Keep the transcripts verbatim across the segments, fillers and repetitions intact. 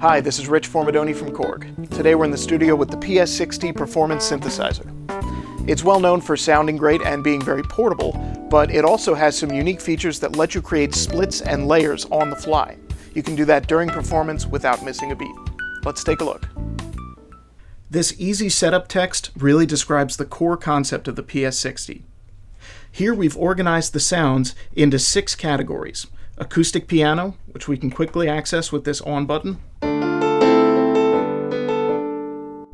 Hi, this is Rich Formidoni from Korg. Today we're in the studio with the P S sixty Performance Synthesizer. It's well known for sounding great and being very portable, but it also has some unique features that let you create splits and layers on the fly. You can do that during performance without missing a beat. Let's take a look. This easy setup text really describes the core concept of the P S sixty. Here we've organized the sounds into six categories. Acoustic piano, which we can quickly access with this on button.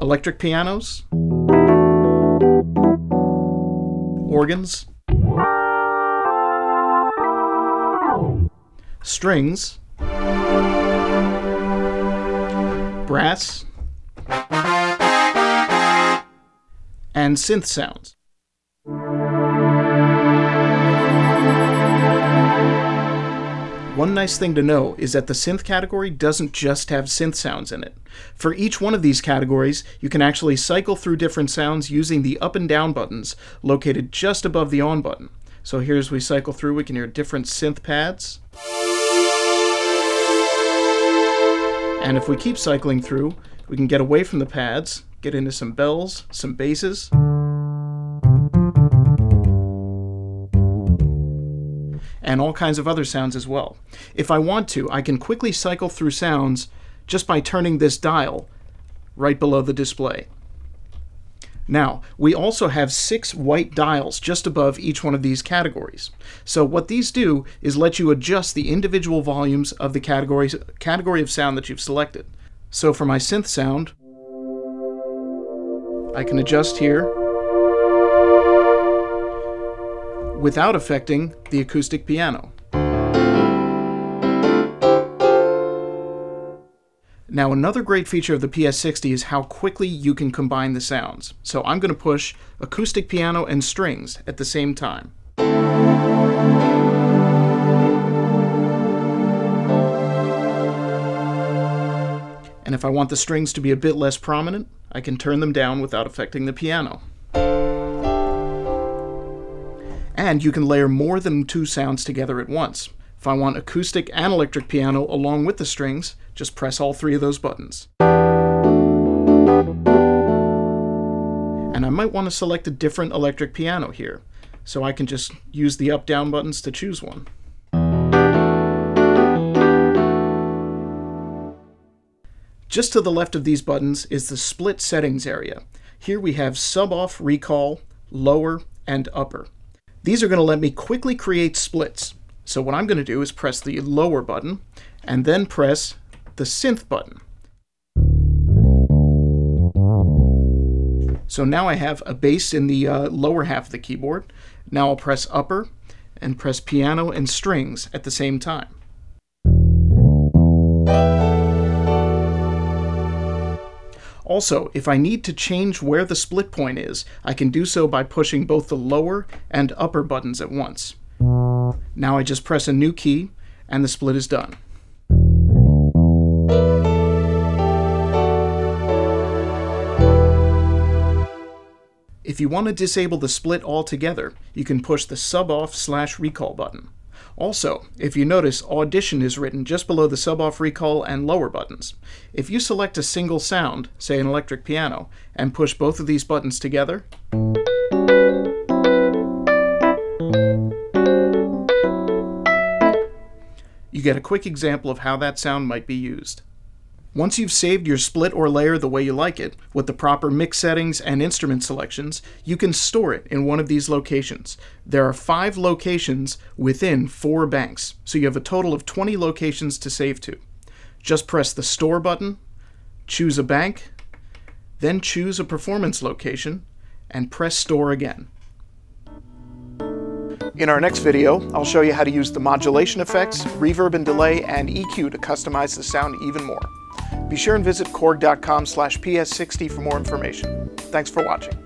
Electric pianos. Organs. Strings. Brass. And synth sounds. One nice thing to know is that the synth category doesn't just have synth sounds in it. For each one of these categories, you can actually cycle through different sounds using the up and down buttons located just above the on button. So here as we cycle through, we can hear different synth pads. And if we keep cycling through, we can get away from the pads, get into some bells, some basses. And all kinds of other sounds as well. If I want to, I can quickly cycle through sounds just by turning this dial right below the display. Now, we also have six white dials just above each one of these categories. So what these do is let you adjust the individual volumes of the category, category of sound that you've selected. So for my synth sound, I can adjust here without affecting the acoustic piano. Now, another great feature of the P S sixty is how quickly you can combine the sounds. So I'm going to push acoustic piano and strings at the same time. And if I want the strings to be a bit less prominent, I can turn them down without affecting the piano. And you can layer more than two sounds together at once. If I want acoustic and electric piano along with the strings, just press all three of those buttons. And I might want to select a different electric piano here, so I can just use the up-down buttons to choose one. Just to the left of these buttons is the split settings area. Here we have sub-off recall, lower, and upper. These are going to let me quickly create splits. So what I'm going to do is press the lower button and then press the synth button. So now I have a bass in the uh, lower half of the keyboard. Now I'll press upper and press piano and strings at the same time. Also, if I need to change where the split point is, I can do so by pushing both the lower and upper buttons at once. Now I just press a new key, and the split is done. If you want to disable the split altogether, you can push the sub-off slash recall button. Also, if you notice, Audition is written just below the sub-off recall and lower buttons. If you select a single sound, say an electric piano, and push both of these buttons together, you get a quick example of how that sound might be used. Once you've saved your split or layer the way you like it, with the proper mix settings and instrument selections, you can store it in one of these locations. There are five locations within four banks, so you have a total of twenty locations to save to. Just press the Store button, choose a bank, then choose a performance location, and press Store again. In our next video, I'll show you how to use the modulation effects, reverb and delay, and E Q to customize the sound even more. Be sure and visit korg dot com slash P S sixty for more information. Thanks for watching.